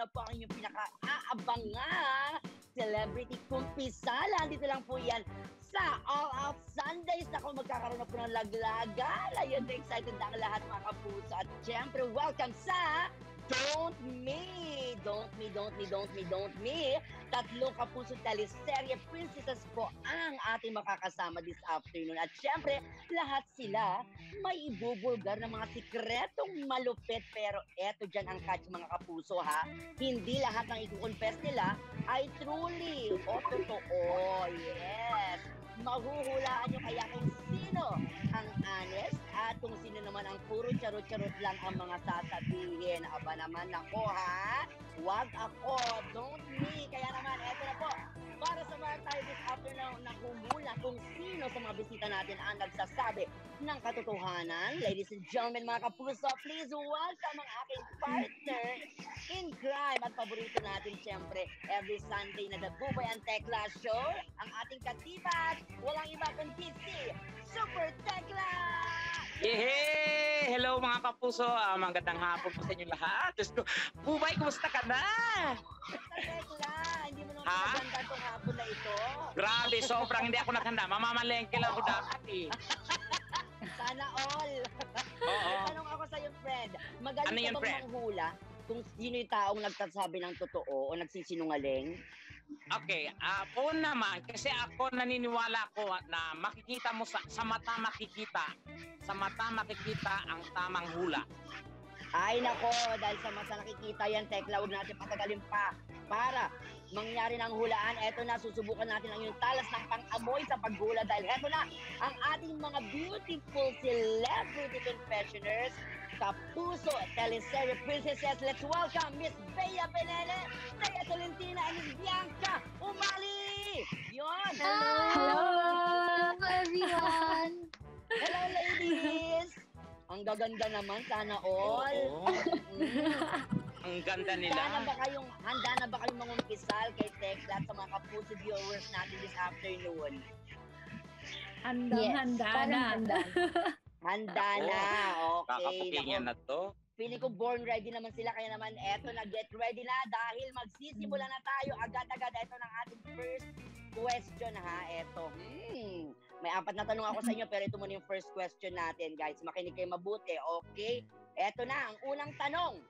na po ang inyong pinaka-aabangan celebrity kumpisala. Dito lang po yan sa All Out Sundays. Naku, magkakaroon na po ng laglagan. Ayun, excited na ang lahat mga kapuso. At syempre, welcome sa Don't Me! Don't Me, Don't Me, Don't Me, Don't Me! Tatlong kapuso teleserye princesses po ang ating makakasama this afternoon. At syempre, lahat sila may ibubulgar ng mga sikretong malupit. Pero eto dyan ang catch mga kapuso ha. Hindi lahat ng i-confess nila ay truly o totoo. Yes! Mahuhulaan nyo kaya kung sino ang honest at kung sino naman ang puro charot-charot lang ang mga sasabihin. Aba naman ako ha, wag ako, don't me. Kaya naman, eto na po, para sa mga tayo this afternoon na kumula kung sino sa mga bisita natin ang nagsasabi ng katotohanan. Ladies and gentlemen, mga kapuso, please welcome ang aking partner in crime at paborito natin syempre every Sunday na The Bubay and Tekla Show, ang ating katipat, walang iba kundi si Super Tekla! Yehey! Hello mga kapuso, magandang hapon po sa inyo lahat. Diyos ko, Bubay, kumusta ka na? Tekla, hindi mo naman naganda itong hapon na ito. Grabe, sobrang hindi ako nakanda. Mamamalengke lang ako dapat eh. Sana all. Tanong ako sa iyo, Fred. Magaling ka bang manghula kung sino yung taong nagsasabi ng totoo o nagsisinungaling? Okay, ako naman, kasi ako naniniwala ko na makikita mo sa mata makikita ang tamang hula. Ay nako, dahil sa mata nakikita yan, Tekla, huwag natin patagalin pa. Para mangyari ng hulaan, eto na, susubukan natin ang yung talas ng pang-amoy sa paghula dahil eto na, ang ating mga beautiful celebrity confessioners, kapuso, teleserye princesses. Let's welcome Miss Bea Binene, Thea Tolentino, and Miss Bianca Umali! Yun! Hello! Hello everyone! Hello ladies! Ang gaganda naman, sana all! Ang ganda nila. Handa na ba kayong mangumpisal kay Tekla at sa mga kapuso viewers natin this afternoon? Handa na. Okay. Kakapukin na to. Feeling ko born ready naman sila. Kaya naman, eto na, get ready na dahil magsisimula na tayo agad-agad. Eto ng ating first question ha, eto. May apat na tanong ako sa inyo pero ito muna yung first question natin guys. Makinig kayo mabuti, okay? Eto na, ang unang tanong.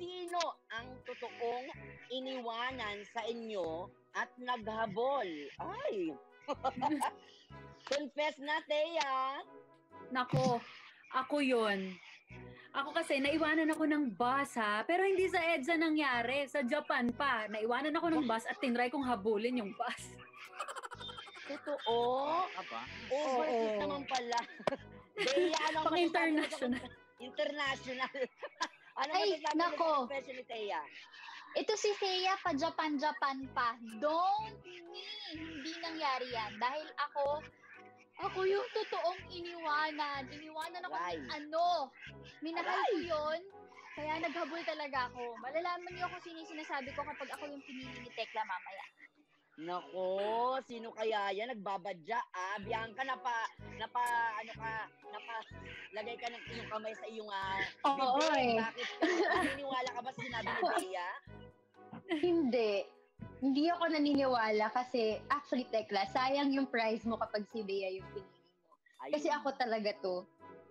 Sino ang totoong iniwanan sa inyo at naghabol? Ay! Confess na, Thea! Nako, ako yun. Ako kasi, naiwanan ako ng bus ha, pero hindi sa EDSA nangyari, sa Japan pa. Naiwanan ako ng bus at tinry kong habulin yung bus. Totoo? Aba? Overseas naman pala. Bea, ano pang-international. International. Ano ay, nako. Ito si Thea pa Japan-Japan pa. Don't me. Hindi nangyari yan. Dahil ako yung totoong iniwanan. Iniwanan ako ng ano. Minahal ko yun. Kaya naghabol talaga ako. Malalaman niyo kung sino yung sinasabi ko kapag ako yung pinili ni Tekla mamaya. Nako, sino kaya yan? Nagbabadya, ah. Bianca, lagay ka ng iyong kamay sa iyong, bibig. Bakit? Naniniwala ka ba sa sinabi ni Bea? Hindi ako naniniwala kasi, actually, Tekla, sayang yung prize mo kapag si Bea yung pinili mo. Kasi ako talaga to.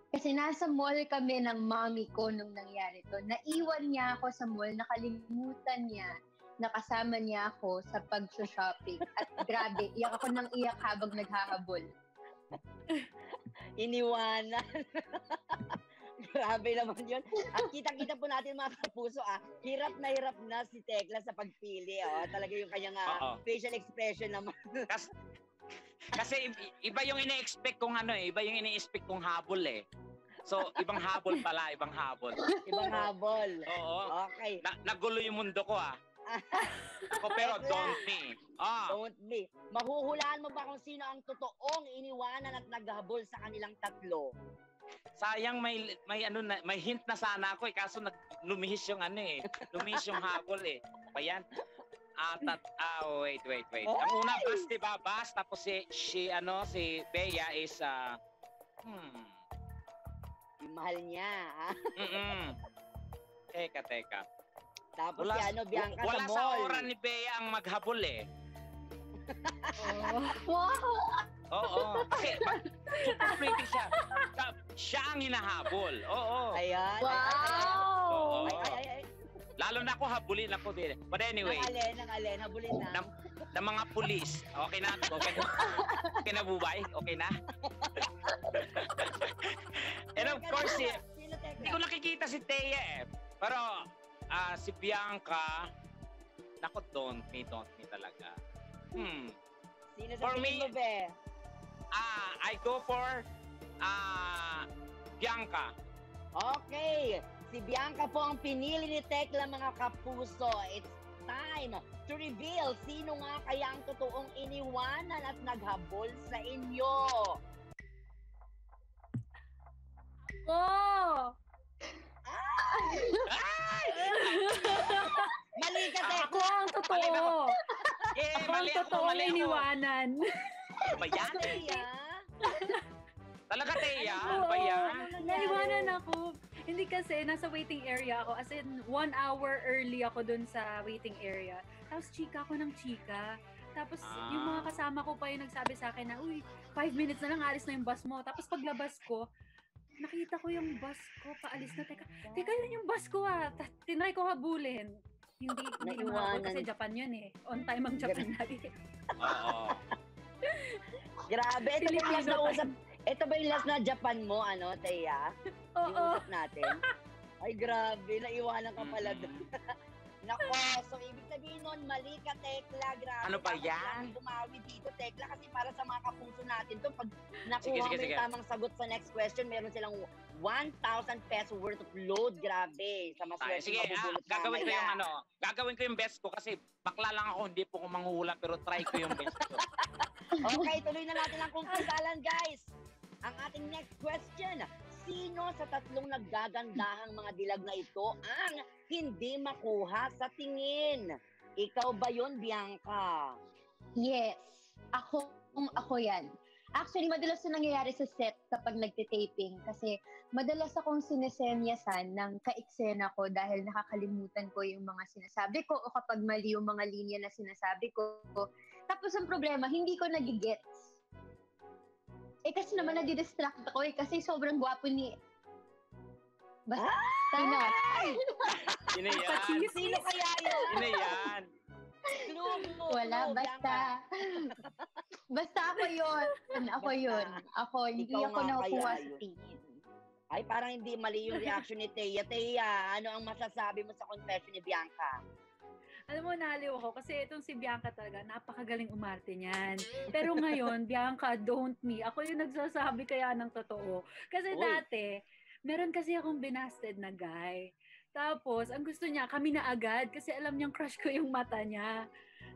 Kasi nasa mall kami ng mommy ko nung nangyari to. Naiwan niya ako sa mall, nakalimutan niya. Nakasama niya ako sa pag-shopping. At grabe, iyak ako ng iyak habang naghahabol. Iniwanan. Grabe naman yun. At kitang-kita po natin mga kapuso, hirap na si Tekla sa pagpili. Oh. Talaga yung kanyang facial expression naman. Kasi iba yung ina-expect kong habol eh. So, ibang habol pala, Ibang habol. Oo. Okay. Nagulo yung mundo ko Ako pero don't me. Don't me. Mahuhulaan mo ba kung sino ang totoong iniwanan at naghahabol sa kanilang tatlo? Sayang may hint na sana ako kaso lumihis yung lumihis yung habol eh. Ayan. Wait. Oh, ang una bus, diba? Bus, tapos si Bea is mahal niya. Teka. Tapos wala, si ano, Bianca wala sa oran ni Bea ang maghabol eh. Wow! Oo. Kasi super pretty siya. Siya ang hinahabol. Oo. Ayan. Wow! Oo. Ay. Lalo na ako, habulin ako din. But anyway. Nang alen, habulin na. Ng mga pulis. Okay na? Okay na, bubay? Okay na? And of course, hindi ko nakikita si Thea eh. Pero si Bianca, naku, don't me talaga. Sino sa tingin mo, Be? I go for Bianca. Okay. Si Bianca po ang pinili ni Tekla, mga kapuso. It's time to reveal sino nga kaya ang totoong iniwanan at naghabol sa inyo. Oh! Ay! Mali ka, Tekla. Ako ang totoo. Ako ang totoong iniwanan. Ano ba yan? Talaga, Thea? Ano ba yan? Naiwanan ako. Hindi kasi, nasa waiting area ako. As in, 1 hour early ako dun sa waiting area. Tapos, chika ako ng chika. Tapos, yung mga kasama ko pa yung nagsabi sa akin na, uy, 5 minutes na lang, alis na yung bus mo. Tapos, paglabas ko, nakita ko yung bus ko, paalis na. Teka, yun yung bus ko ah. Tinry ko habulin. Hindi naiwanan. Kasi Japan yun eh. On time ang Japan lagi. Oo. Grabe, ito yung last na usap. Ito ba yung last na Japan mo, ano, Thea? Oo. Yung usap natin. Ay, grabe. Naiwanan ka pala doon. Nako, so ibig sabihin nun, mali ka, Tekla. Grabe. Ano ba yan? Bumawi dito, Tekla. Kasi para sa mga kapuso natin to, pag nakuha mo yung tamang sagot sa next question, meron silang 1,000 peso worth of load. Grabe. Sa maswerte, mabubulot na. Gagawin ko yung ano, gagawin ko yung best ko kasi bakla lang ako, hindi po ko manghuhula, pero try ko yung best ko. Okay, tuloy na natin ang kungkusalan, guys. Ang ating next question, sino sa tatlong naggagandahang mga dilag na ito ang hindi makuha sa tingin? Ikaw ba yun, Bianca? Yes, ako yan. Actually, madalas na nangyayari sa set kapag nagtitaping kasi madalas akong sinisenyasan ng ka-eksena ko dahil nakakalimutan ko yung mga sinasabi ko o kapag mali yung mga linya na sinasabi ko. Tapos ang problema, hindi ko nagigets. Eh kasi naman nadidistract ako eh kasi sobrang gwapo ni... Basta, na. Yun na yan. Sino kaya yan? Yun na yan. Wala, basta. Basta ako yun. Ako, hindi ako nakukuha sa tingin. Ay, parang hindi mali yung reaction ni Thea. Thea, ano ang masasabi mo sa confession ni Bianca? Alam mo, naliw ako kasi itong si Bianca talaga, napakagaling umarte niyan. Pero ngayon, Bianca, don't me. Ako yung nagsasabi kaya ng totoo. Kasi dati, meron kasi akong binasted na guy. Tapos, ang gusto niya, kami na agad kasi alam niyang crush ko yung mata niya.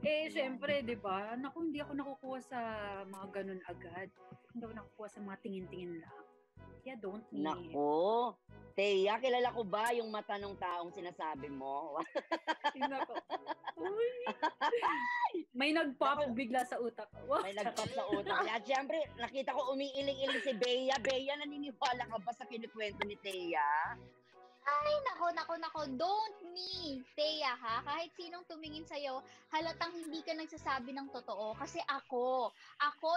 Eh, syempre, di ba? Naku, hindi ako nakukuha sa mga ganun agad. Hindi ako nakukuha sa mga tingin-tingin lang. Yeah, don't me. Nako. Thea, kilala ko ba yung mata ng taong sinasabi mo? Nako. Uy. May nag-pop bigla sa utak. May nag-pop sa utak. At syempre, nakita ko umiiling-iling si Bea. Bea, naniniwala ka ba sa kinukwento ni Thea? Ay, nako. Don't me, Thea, ha? Kahit sinong tumingin sa'yo, halatang hindi ka nagsasabi ng totoo. Kasi ako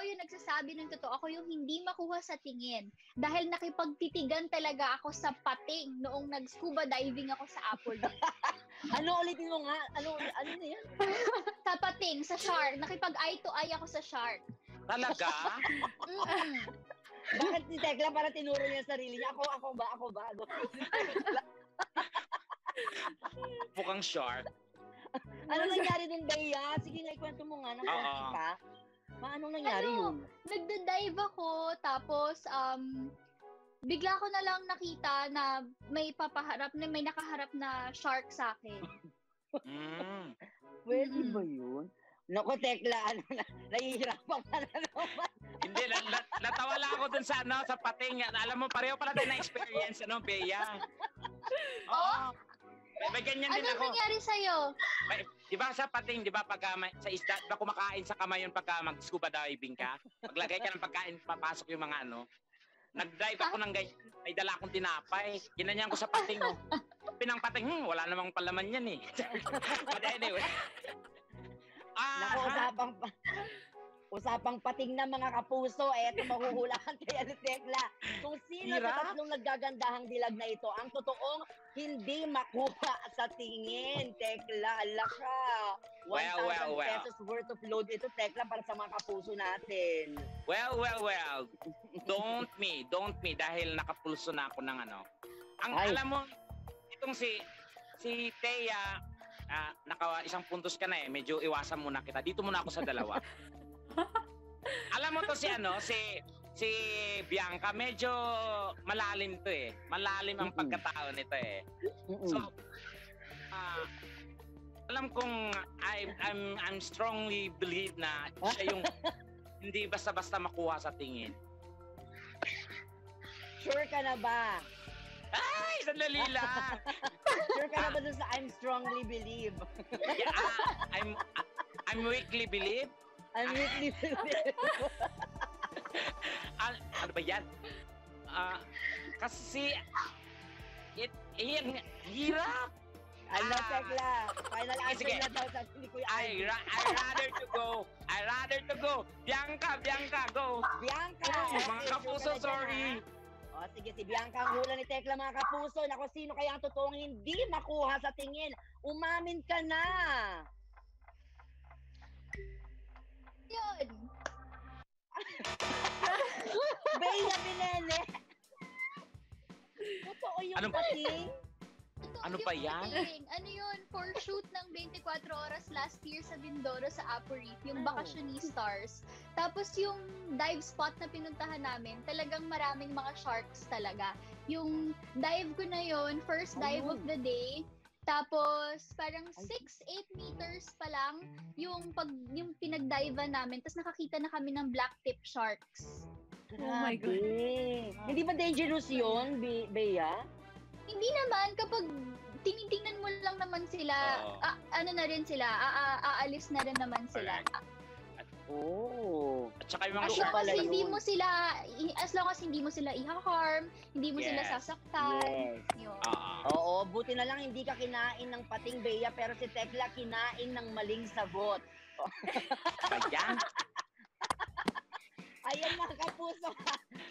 yung nagsasabi ng totoo. Ako yung hindi makuha sa tingin. Dahil nakipagtitigan talaga ako sa pating noong nag-scuba diving ako sa Apo Reef. Ano ulitin mo nga? Ano na yan? Sa pating, sa shark. Nakipag eye to eye ako sa shark. Talaga? Bakit si Tekla para tinuro niya sarili niya? Ako ba? Bukang shark. Ano nangyari dun, Bea? Sige nga, ikwento mo nga. Nakwento ka. Paano nangyari yun? Nagda-dive ako, tapos bigla ko na lang nakita na may nakaharap na shark sa akin. Pwede ba yun? Naku, Tekla, nahihirapan ka na naman. Hindi, natawa lang ako dun sa pating. Alam mo, pareho pala din na-experience, Bea? Oo. May ganyan din ako. Ano nangyari sa'yo? Diba sa pating, diba, sa isda, diba kumakain sa kamay yun pagka mag-scuba diving ka? Paglagay ka ng pagkain, papasok yung mga ano. Nag-drive ako ng ganyan. May dala akong tinapay. Ginanyan ko sa pating, pinangpating, wala namang palaman yan eh. But anyway. Naku, usapang pating na mga kapuso, eto mahuhulaan kaya ni Tekla. Kung sino sa tatlong naggagandahang dilag na ito, ang totoong hindi makuha sa tingin, Tekla, alaka. 1,000 pesos worth of load ito, Tekla, para sa mga kapuso natin. Well. Don't me, dahil nakapulso na ako ng ano. Alam mo, itong si Thea, naka isang puntos ka na eh, medyo iwasan muna kita. Dito muna ako sa dalawa. Alam mo to si Bianca, medyo malalim to eh. Malalim ang pagkatao nito eh. So alam kong I'm strongly believe na siya yung hindi basta-basta makuha sa tingin. Sure ka na ba? Ay, sandali lang. Sure ka na ba sa I'm strongly believe? Yeah, I'm weakly believe. I'm weakly believe. Ano ba yan? Kasi hirap. Ano, Tekla? Final answer na daw sa Kuya. I rather to go. Bianca, go. Bianca. Mga kapuso, sorry. O, sige, si Bianca ang hula ni Tekla, mga kapuso. Naku, sino kaya ang totoong hindi makuha sa tingin? Umamin ka na. Yun. Bea Binene. Totoo yung pating. Ano pa yan? Ano yun? For shoot ng 24 oras last year sa Bindoro sa Apo Reef, yung Bakasyon Stars. Tapos yung dive spot na pinuntahan namin, talagang maraming mga sharks talaga. Yung dive ko na yun, first dive of the day. Tapos parang 6-8 meters pa lang yung pinagdive namin. Tapos nakakita na kami ng black tip sharks. Oh my God. Hindi ba dangerous yun, Bea? Hindi naman. Kapag tinitingnan mo lang naman sila, ano na rin sila, aalis na rin naman sila. At saka yung mga as long as hindi mo sila i-harm, hindi mo sila sasaktan. Oo, buti na lang hindi ka kinain ng pating, Bea, pero si Tekla kinain ng maling sagot. Ayan. Ayan mga kapuso.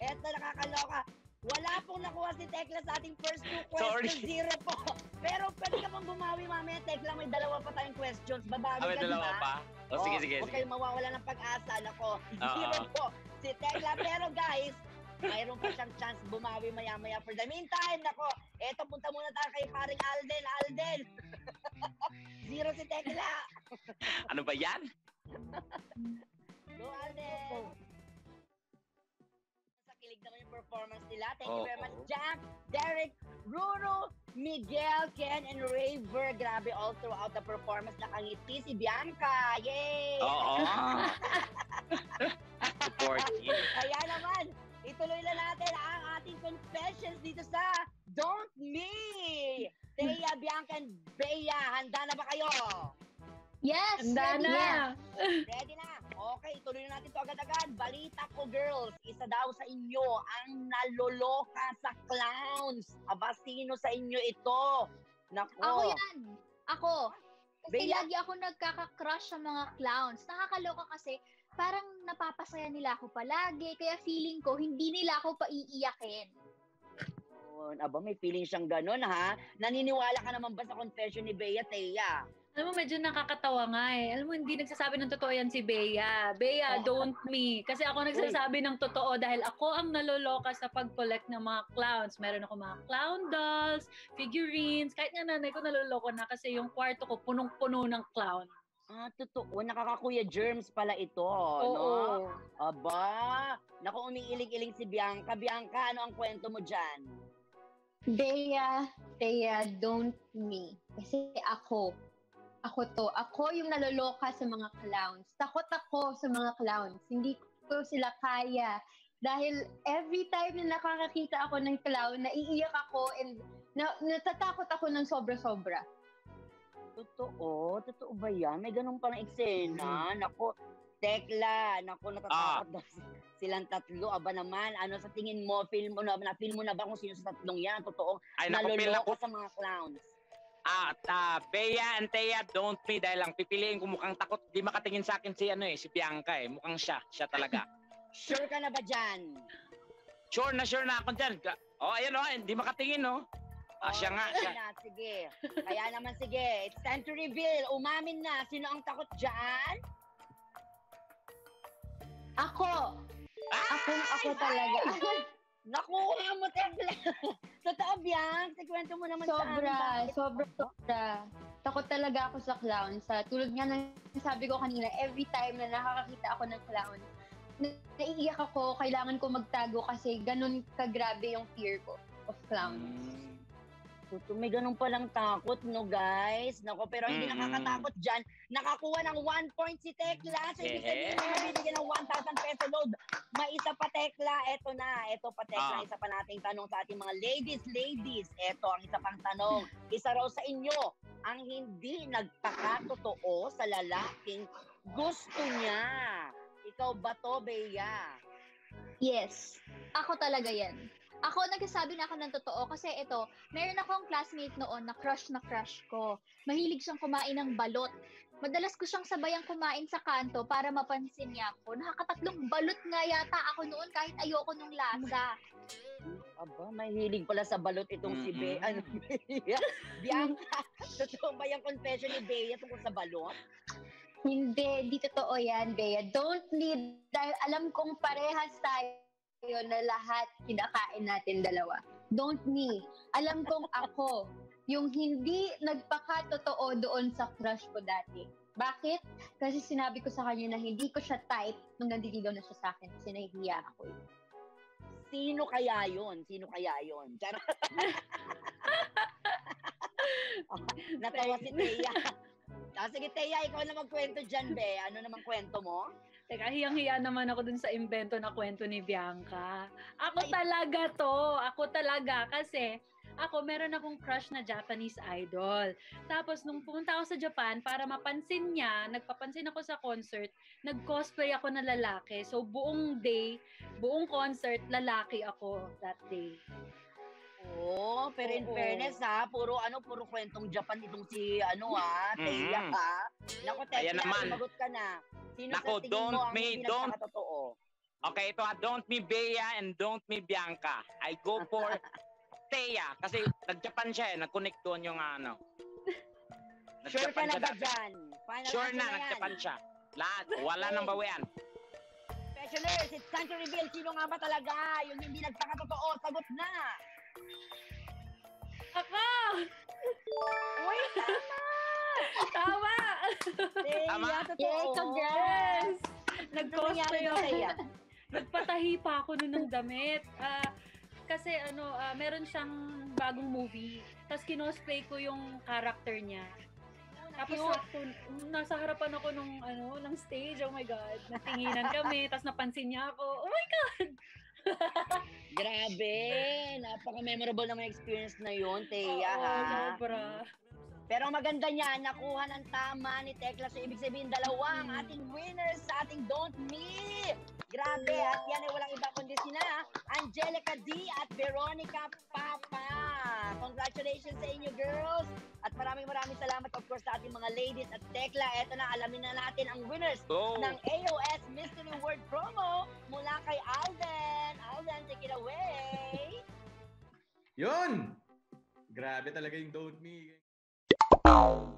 Eto, nakakaloka. Wala pong nakuha si Tekla sa ating first two questions. Sorry. Zero po. Pero pwede ka pang bumawi mamaya, Tekla. May dalawa pa tayong questions. Babawi ka, di ba? O, sige. Huwag kayong mawawala ng pag-asa. Nako, zero po si Tekla. Pero guys, mayroon pa siyang chance bumawi maya-maya. For the meantime, nako, eto, punta muna tayo kay Haring Alden. Alden! Zero si Tekla. Ano ba yan? Go, Alden! Kilig naman yung performance nila. Thank you very much, Jack, Derek, Ruru, Miguel, Ken, and Rayver. Grabe, all throughout the performance, nakangiti si Bianca. Yay! Kaya naman, ituloy na natin ang ating confessions dito sa Don't Me! Thea, Bianca, and Bea, handa na ba kayo? Yes! Ready na! Okay, tuloy na natin ito agad-agad. Balita ko, girls, isa daw sa inyo ang naloloka sa clowns. Aba, sino sa inyo ito? Nako. Ako yan! Ako! Kasi lagi ako nagkaka-crush sa mga clowns. Nakakaloka kasi parang napapasaya nila ako palagi. Kaya feeling ko, hindi nila ako paiiyakin. Aba, may feeling siyang ganun, ha? Naniniwala ka naman ba sa confession ni Bea, Thea? Alam mo, medyo nakakatawa nga eh. Alam mo, hindi nagsasabi ng totoo yan si Bea. Bea, don't me. Kasi ako nagsasabi ng totoo dahil ako ang naloloka sa pag-collect ng mga clowns. Meron ako mga clown dolls, figurines. Kahit nga nanay ko naloloko na kasi yung kwarto ko punong-puno ng clown. Ah, totoo. Nakakakuya germs pala ito, no? Aba, naku, umiiling-iling si Bianca. Bianca, ano ang kwento mo dyan? Bea, don't me. Kasi ako yung naloloka sa mga clowns. Takot ako sa mga clowns. Hindi ko sila kaya. Dahil every time na nakakakita ako ng clown, naiiyak ako and natatakot ako ng sobra-sobra. Totoo ba yan? May ganun pa na eksena. Nako, Tekla, naku, natatakot daw silang tatlo. Aba naman, ano sa tingin mo, na-film mo na ba kung sino sa tatlong yan? Totoo, naluloko sa mga clowns. Bea and Thea, Don't Me, dahil lang pipiliin ko, mukhang takot. Di makatingin sa akin si, si Bianca eh. Mukhang siya talaga. Sure ka na ba dyan? Sure na ako dyan. Oh, ayan oh, hindi makatingin oh. Siya nga. Siya. Na, sige. Kaya naman sige, it's time to reveal. Umamin na, sino ang takot dyan? Ako! Ako talaga. Nakuha mo, Tekla. Totoo, Bianca. Ikwento mo naman sa amin. Sobra. Takot talaga ako sa clown. Sa tulad nga ng sabi ko kanina, every time na nakakakita ako ng clown, naiiyak ako, kailangan ko magtago kasi ganun kagrabe yung fear ko of clowns. May ganun palang takot, no, guys? Nako, pero hindi nakakatakot dyan. Nakakuha ng 1 point si Tekla. So, ibig sabihin na nabibigyan ng 1,000 peso load. May isa pa, Tekla. Eto na. Eto pa, Tekla. Isa pa nating tanong sa ating mga ladies. Eto, ang isa pang tanong. Isa raw sa inyo ang hindi nagpakatotoo sa lalaking gusto niya. Ikaw ba to, Bea? Yes. Ako talaga yan. Ako, nagsasabi na ako ng totoo kasi ito, meron akong classmate noon na crush ko. Mahilig siyang kumain ng balot. Madalas ko siyang sabayang kumain sa kanto para mapansin niya ako. Nakakatatlong balot nga yata ako noon kahit ayoko nung lasa. Aba, mahilig pala sa balot itong si Bea. Ano, Bea? Bianca, totoo ba yung confession ni Bea tungkol sa balot? Hindi, di totoo yan, Bea. Don't need, dahil alam kong parehas tayo na lahat kinakain natin dalawa. Don't me. Alam kong ako, yung hindi nagpakatotoo doon sa crush ko dati. Bakit? Kasi sinabi ko sa kanya na hindi ko siya type nung nandiligaw na siya sa akin kasi nahihiya ako. Sino kaya yun? Sino kaya yun? Natawa si Thea. Sige, Thea, ikaw na magkwento dyan, Be. Ano namang kwento mo? Teka, hiyang-hiya naman ako dun sa invento na kwento ni Bianca. Ako talaga kasi ako meron akong crush na Japanese idol. Tapos nung pumunta ako sa Japan para mapansin niya, nagpapansin ako sa concert, nag-cosplay ako na lalaki. So buong concert, lalaki ako that day. Oo, pero in fairness ha, puro kwentong Japan itong si Thea ha. Naku, Tekla, magot ka na. Sino sa tingin mo ang pinagkakatotoo? Okay, ito ha. Don't me Bea and don't me Bianca. I go for Thea. Kasi nag-Japan siya eh. Nag-connect doon yung ano. Sure ka na ba dyan? Sure na, nag-Japan siya. Lahat. Wala nang bawian. Specialers, it's time to reveal. Sino nga ba talaga? Yung hindi nagkakatotoo. Sagot na. Ako! Uy, tama! Tama! Tama? Yes, congrats! Nag-cosplay ako. Nagpatahi pa ako nun ng damit. Kasi meron siyang bagong movie. Tapos kinosplay ko yung character niya. Tapos nasa harapan ako ng stage. Oh my God. Natinginan kami. Tapos napansin niya ako. Oh my God! Grabe! Napaka-memorable naman experience na yun, Thea. Sobra. Pero maganda niya, nakuha ng tama ni Tekla. So, ibig sabihin, dalawang ating winners sa ating Don't Me! Grabe! At yan ay walang iba kundi sina Angelica D. at Veronica Papa. Congratulations sa inyo, girls! At maraming salamat, of course, sa ating mga ladies at Tekla. Eto na, alamin na natin ang winners ng AOS Mystery Word Promo mula kay Alden. Alden, take it away! Yun! Grabe talaga yung Don't Me.